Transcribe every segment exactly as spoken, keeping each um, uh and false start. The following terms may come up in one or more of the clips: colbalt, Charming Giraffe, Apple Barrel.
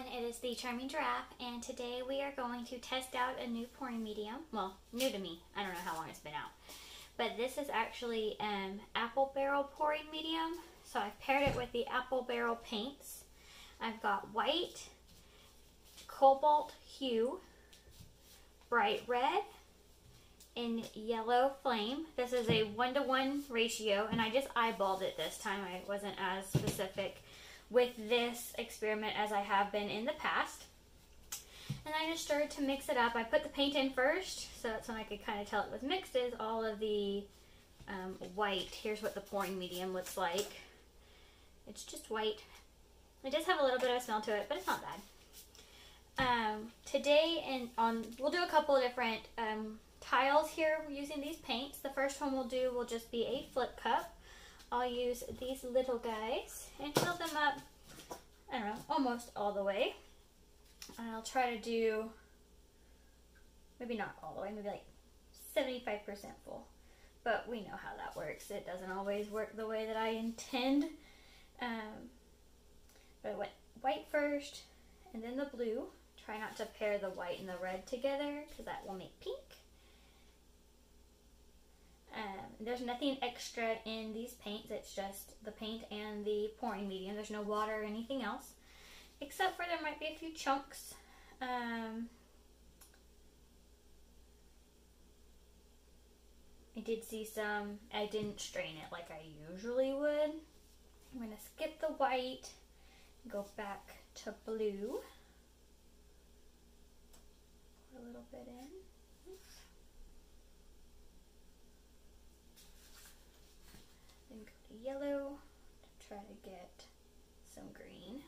everyone, it is the Charming Giraffe, and today we are going to test out a new pouring medium. Well, new to me. I don't know how long it's been out. But this is actually an Apple Barrel pouring medium, so I've paired it with the Apple Barrel paints. I've got white, cobalt hue, bright red, and yellow flame. This is a one-to-one ratio, and I just eyeballed it this time. I wasn't as specific with this experiment as I have been in the past. And I just started to mix it up. I put the paint in first, so that's when I could kind of tell it was mixed, is all of the um, white. Here's what the pouring medium looks like. It's just white. It does have a little bit of a smell to it, but it's not bad. Um, today, and on we'll do a couple of different um, tiles here using these paints. The first one we'll do will just be a flip cup. I'll use these little guys and fill them up, I don't know, almost all the way. And I'll try to do, maybe not all the way, maybe like seventy-five percent full. But we know how that works. It doesn't always work the way that I intend. Um, but I went white first and then the blue. Try not to pair the white and the red together because that will make pink. Um, there's nothing extra in these paints, it's just the paint and the pouring medium. There's no water or anything else, except for there might be a few chunks. Um, I did see some, I didn't strain it like I usually would. I'm going to skip the white, go back to blue. Put a little bit in. Yellow to try to get some green,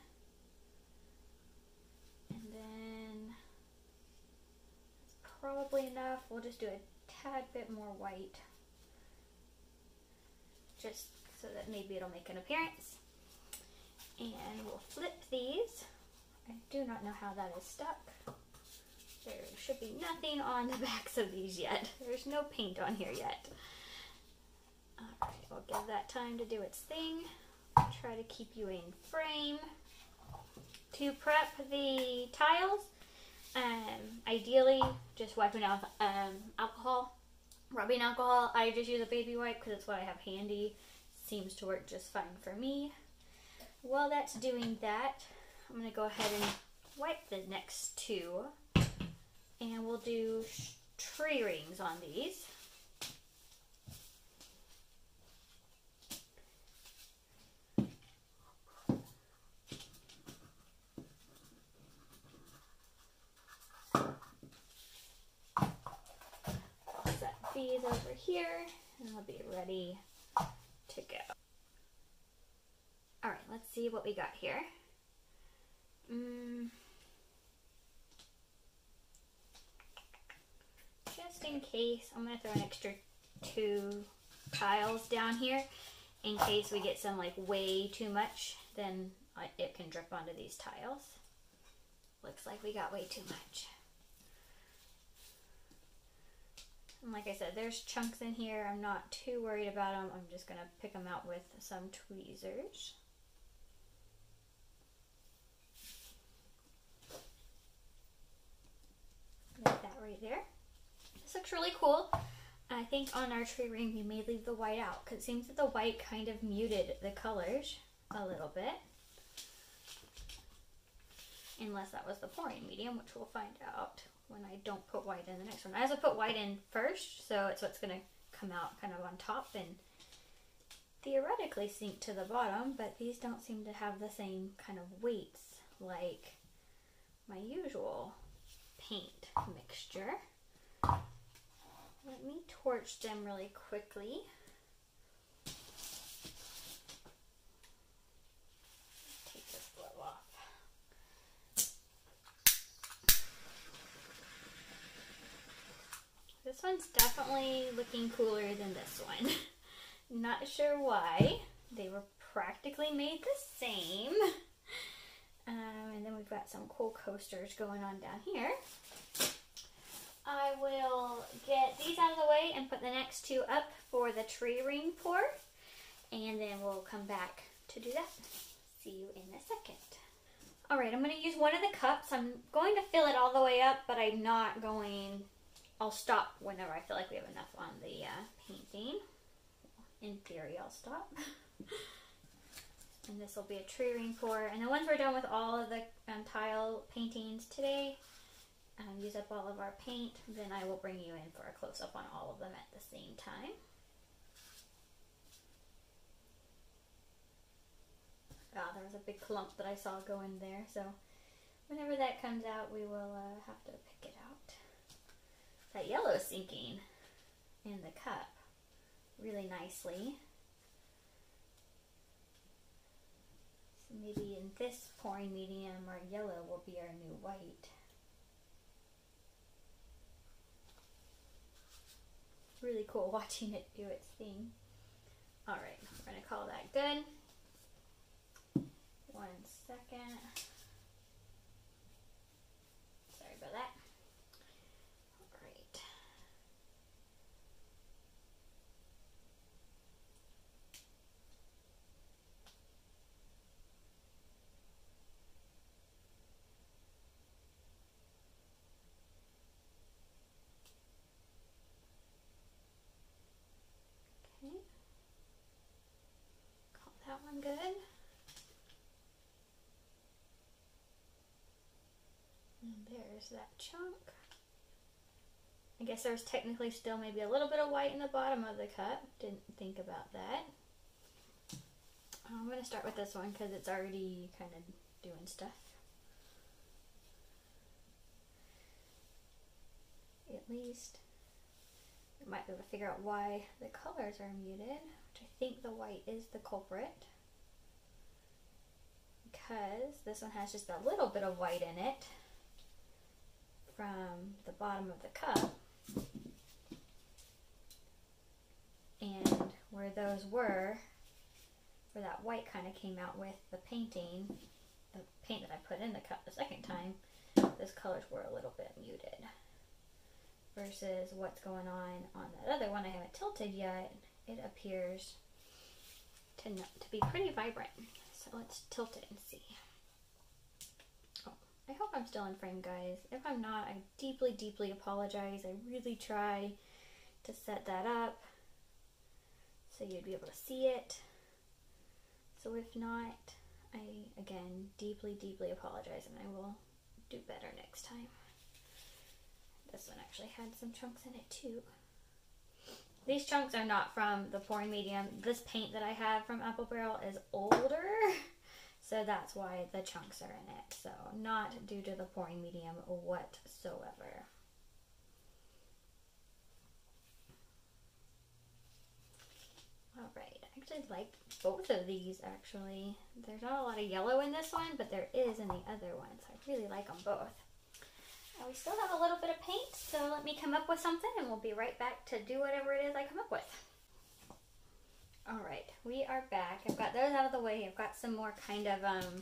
and then that's probably enough. We'll just do a tad bit more white just so that maybe it'll make an appearance, and we'll flip these. I do not know how that is stuck. There should be nothing on the backs of these yet. There's no paint on here yet. Alright, we'll give that time to do its thing. Try to keep you in frame. To prep the tiles, um, ideally just wiping off um, alcohol, rubbing alcohol. I just use a baby wipe because it's what I have handy. Seems to work just fine for me. While that's doing that, I'm going to go ahead and wipe the next two. And we'll do tree rings on these. These over here and I'll be ready to go. All right, let's see what we got here. Mm. Just in case, I'm gonna throw an extra two tiles down here in case we get some like way too much, then it can drip onto these tiles. Looks like we got way too much. And like I said, there's chunks in here. I'm not too worried about them. I'm just going to pick them out with some tweezers. Like that right there. This looks really cool. I think on our tree ring, we may leave the white out because it seems that the white kind of muted the colors a little bit. Unless that was the pouring medium, which we'll find out when I don't put white in the next one. I also put white in first, so it's what's going to come out kind of on top and theoretically sink to the bottom, but these don't seem to have the same kind of weights like my usual paint mixture. Let me torch them really quickly. This one's definitely looking cooler than this one. Not sure why. They were practically made the same. Um, and then we've got some cool coasters going on down here. I will get these out of the way and put the next two up for the tree ring pour. And then we'll come back to do that. See you in a second. Alright, I'm going to use one of the cups. I'm going to fill it all the way up, but I'm not going... I'll stop whenever I feel like we have enough on the uh, painting. In theory, I'll stop. And this will be a tree ring pour. And then once we're done with all of the um, tile paintings today, um, use up all of our paint, then I will bring you in for a close-up on all of them at the same time. Ah, there was a big clump that I saw go in there, so whenever that comes out, we will uh, have to pick it out. That yellow is sinking in the cup really nicely. So maybe in this pouring medium, our yellow will be our new white. Really cool watching it do its thing. All right, we're gonna call that good. One second. Sorry about that. All right. Okay. Call that one good. There's that chunk. I guess there's technically still maybe a little bit of white in the bottom of the cup. Didn't think about that. I'm going to start with this one because it's already kind of doing stuff. At least I might be able to figure out why the colors are muted, which I think the white is the culprit. Because this one has just a little bit of white in it from the bottom of the cup, and where those were, where that white kind of came out with the painting, the paint that I put in the cup the second time, those colors were a little bit muted, versus what's going on on that other one I haven't tilted yet. It appears to, not, to be pretty vibrant. So let's tilt it and see. I hope I'm still in frame, guys. If I'm not, I deeply, deeply apologize. I really try to set that up so you'd be able to see it. So if not, I, again, deeply, deeply apologize, and I will do better next time. This one actually had some chunks in it, too. These chunks are not from the pouring medium. This paint that I have from Apple Barrel is older. So that's why the chunks are in it. So not due to the pouring medium whatsoever. All right, I actually like both of these actually. There's not a lot of yellow in this one, but there is in the other one. So I really like them both. And we still have a little bit of paint, so let me come up with something and we'll be right back to do whatever it is I come up with. Alright, we are back. I've got those out of the way. I've got some more kind of um,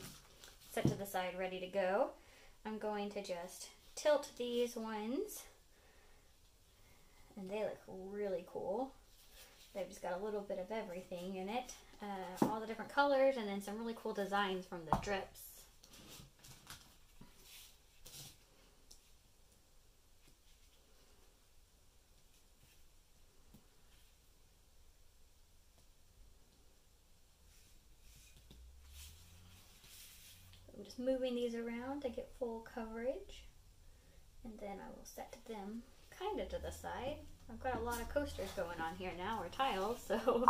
set to the side, ready to go. I'm going to just tilt these ones. And they look really cool. They've just got a little bit of everything in it. Uh, all the different colors and then some really cool designs from the drips. Moving these around to get full coverage, and then I will set them kind of to the side. I've got a lot of coasters going on here now, or tiles, so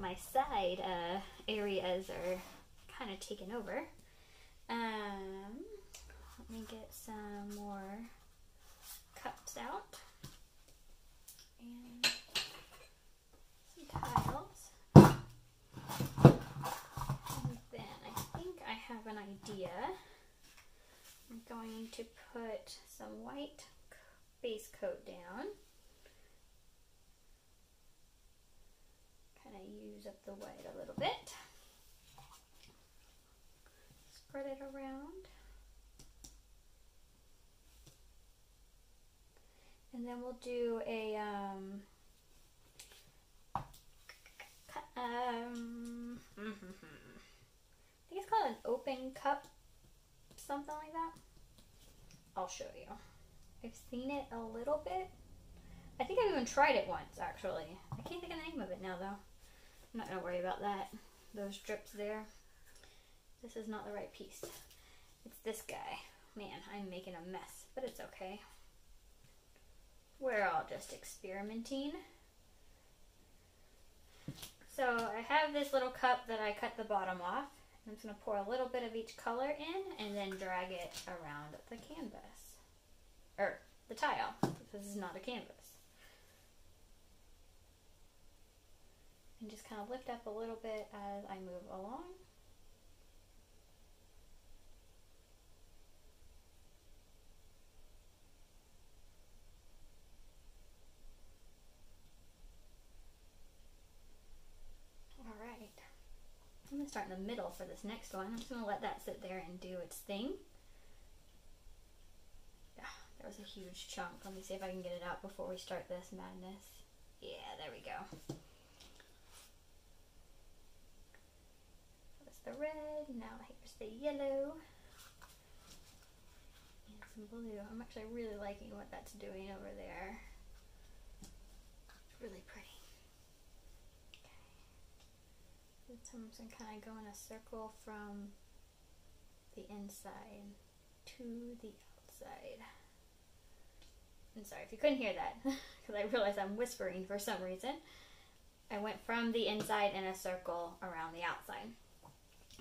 my side uh, areas are kind of taken over. Um, let me get some more cups out and some tiles. Have an idea. I'm going to put some white base coat down. Kind of use up the white a little bit. Spread it around. And then we'll do a um, um, I think it's called that an open cup? Something like that? I'll show you. I've seen it a little bit. I think I've even tried it once, actually. I can't think of the name of it now, though. I'm not going to worry about that. Those drips there. This is not the right piece. It's this guy. Man, I'm making a mess, but it's okay. We're all just experimenting. So I have this little cup that I cut the bottom off. I'm just going to pour a little bit of each color in and then drag it around the canvas. Or the tile. This is not a canvas. And just kind of lift up a little bit as I move along. I'm going to start in the middle for this next one. I'm just going to let that sit there and do its thing. Yeah, that was a huge chunk. Let me see if I can get it out before we start this madness. Yeah, there we go. That's the red. Now here's the yellow. And some blue. I'm actually really liking what that's doing over there. It's really pretty. I'm just going to kind of go in a circle from the inside to the outside. I'm sorry if you couldn't hear that, because I realized I'm whispering for some reason. I went from the inside in a circle around the outside.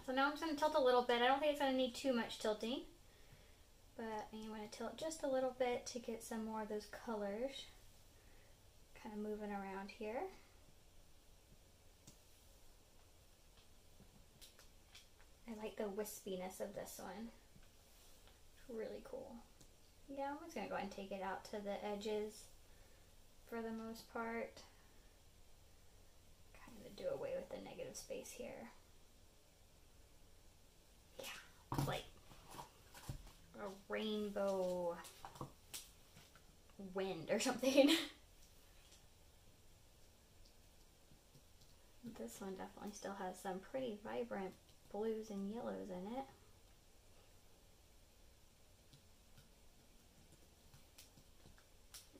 So now I'm just going to tilt a little bit. I don't think it's going to need too much tilting, but you want to tilt just a little bit to get some more of those colors kind of moving around here. I like the wispiness of this one. It's really cool. Yeah, I'm just going to go ahead and take it out to the edges for the most part. Kind of do away with the negative space here. Yeah, like a rainbow wind or something. This one definitely still has some pretty vibrant blues and yellows in it.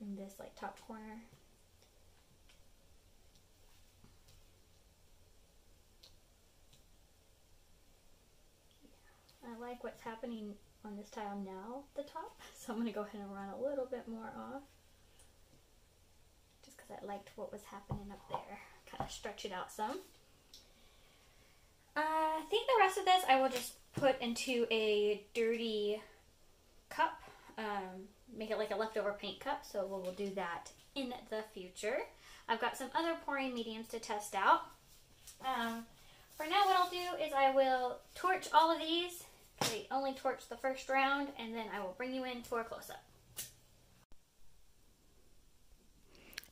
In this like top corner. Yeah. I like what's happening on this tile now at the top, so I'm going to go ahead and run a little bit more off. Just because I liked what was happening up there. Kind of stretch it out some. Uh, I think the rest of this I will just put into a dirty cup, um, make it like a leftover paint cup, so we will do that in the future. I've got some other pouring mediums to test out. Um, for now what I'll do is I will torch all of these, I only torch the first round, and then I will bring you in for a close-up.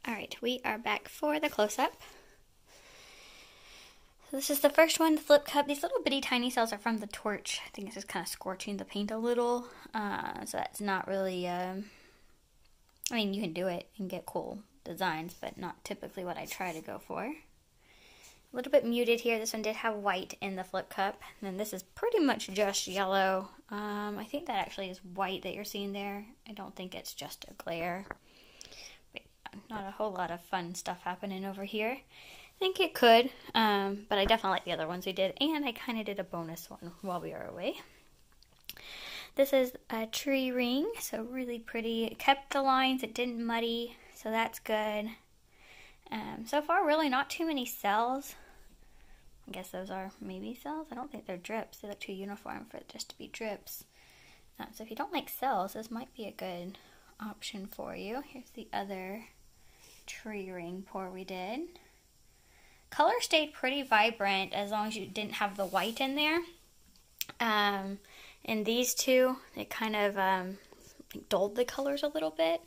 Alright, we are back for the close-up. So this is the first one, the flip cup. These little bitty tiny cells are from the torch. I think it's just kind of scorching the paint a little. Uh, so that's not really, um, I mean, you can do it and get cool designs, but not typically what I try to go for. A little bit muted here. This one did have white in the flip cup. And then this is pretty much just yellow. Um, I think that actually is white that you're seeing there. I don't think it's just a glare. But not a whole lot of fun stuff happening over here. I think it could, um, but I definitely like the other ones we did, and I kind of did a bonus one while we were away. This is a tree ring, so really pretty. It kept the lines, it didn't muddy, so that's good. Um, so far, really not too many cells. I guess those are maybe cells? I don't think they're drips. They look too uniform for just to be drips. Um, so if you don't like cells, this might be a good option for you. Here's the other tree ring pour we did. Color stayed pretty vibrant as long as you didn't have the white in there. Um, and these two, they kind of um, dulled the colors a little bit.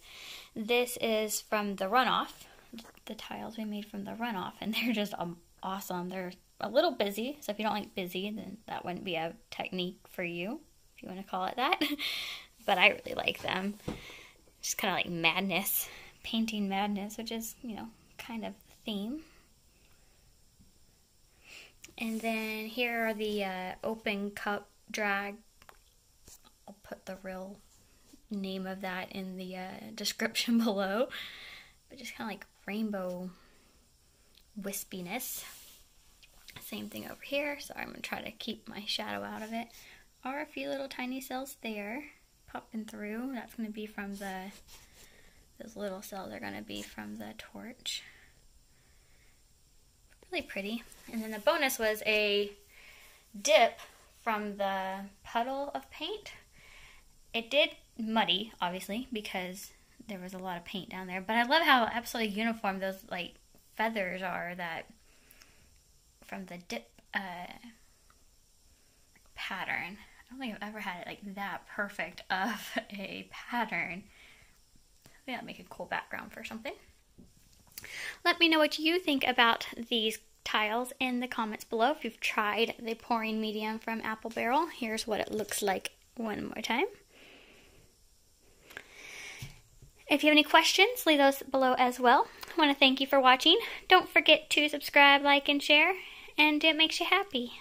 This is from the runoff, the tiles we made from the runoff, and they're just um, awesome. They're a little busy, so if you don't like busy, then that wouldn't be a technique for you, if you want to call it that. But I really like them. Just kind of like madness, painting madness, which is, you know, kind of the theme. And then here are the uh, open cup drag. I'll put the real name of that in the uh, description below. But just kind of like rainbow wispiness. Same thing over here. So I'm going to try to keep my shadow out of it. Are a few little tiny cells there popping through. That's going to be from the, those little cells are going to be from the torch. Really pretty. And then the bonus was a dip from the puddle of paint. It did muddy, obviously, because there was a lot of paint down there. But I love how absolutely uniform those like feathers are that from the dip uh, pattern. I don't think I've ever had it like that perfect of a pattern. Maybe that'll make a cool background for something. Let me know what you think about these tiles in the comments below. If you've tried the pouring medium from Apple Barrel, here's what it looks like one more time. If you have any questions, leave those below as well. I want to thank you for watching. Don't forget to subscribe, like, and share, and it makes you happy.